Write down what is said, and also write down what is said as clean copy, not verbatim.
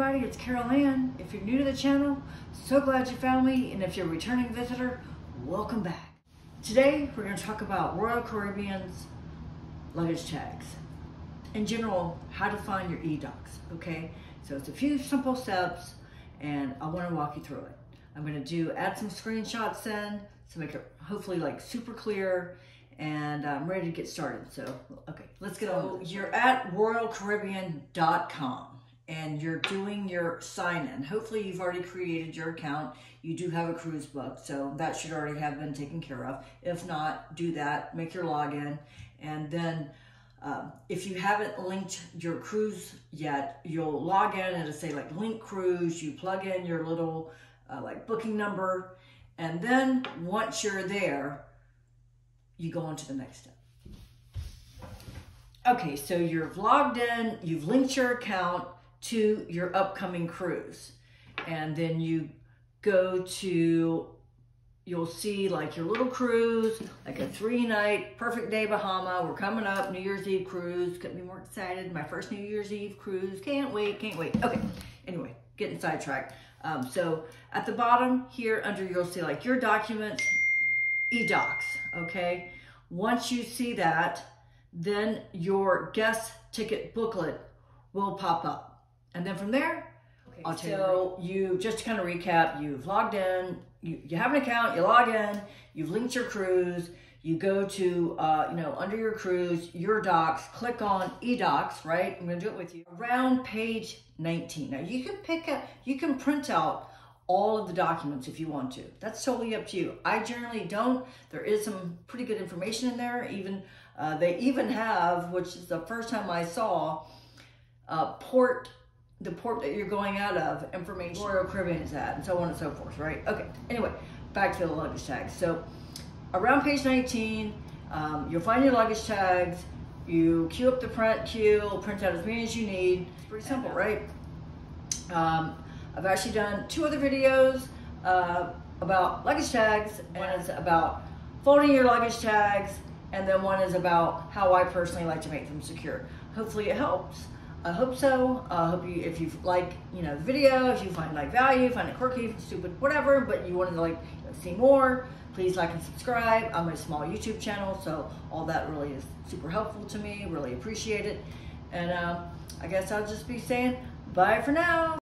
everybody, it's Carol Ann. If you're new to the channel, so glad you found me, and if you're a returning visitor, welcome back. Today, we're going to talk about Royal Caribbean's luggage tags. In general, how to find your e-docs, okay? So it's a few simple steps, and I want to walk you through it. I'm going to add some screenshots in to make it hopefully like super clear, and I'm ready to get started. So, okay, let's get on. You're at royalcaribbean.com. and you're doing your sign-in. Hopefully you've already created your account. You do have a cruise booked, so that should already have been taken care of. If not, do that, make your login. And then if you haven't linked your cruise yet, you'll log in and it'll say like link cruise. You plug in your little like booking number. And then once you're there, you go on to the next step. Okay, so you're logged in, you've linked your account to your upcoming cruise, and then you go to, you'll see like your little cruise, like a 3-night perfect day Bahama. We're coming up, New Year's Eve cruise. Couldn't be more excited. My first New Year's Eve cruise. Can't wait, can't wait. Okay, anyway, getting sidetracked. So at the bottom here under, you'll see like your documents, e-docs, okay? Once you see that, then your guest ticket booklet will pop up. And then from there, okay, so you just to kind of recap, you've logged in, you have an account, you log in, you've linked your cruise, you go to, you know, under your cruise, your docs, click on eDocs, right? I'm going to do it with you. Around page 19. Now you can pick up, you can print out all of the documents if you want to. That's totally up to you. I generally don't. There is some pretty good information in there. Even, they even have, which is the first time I saw, the port that you're going out of, information, Royal Caribbean is at, and so on and so forth, right? Okay, anyway, back to the luggage tags. So around page 19, you'll find your luggage tags, you queue up the print queue, print out as many as you need. It's pretty simple, right? I've actually done 2 other videos about luggage tags. One is about folding your luggage tags, and then one is about how I personally like to make them secure. Hopefully it helps. I hope so. I hope you, if you like, you know, the video, if you find like value, find it quirky, stupid, whatever, but you wanted to like see more, please like and subscribe. I'm a small YouTube channel, so all that really is super helpful to me. Really appreciate it. And I guess I'll just be saying bye for now.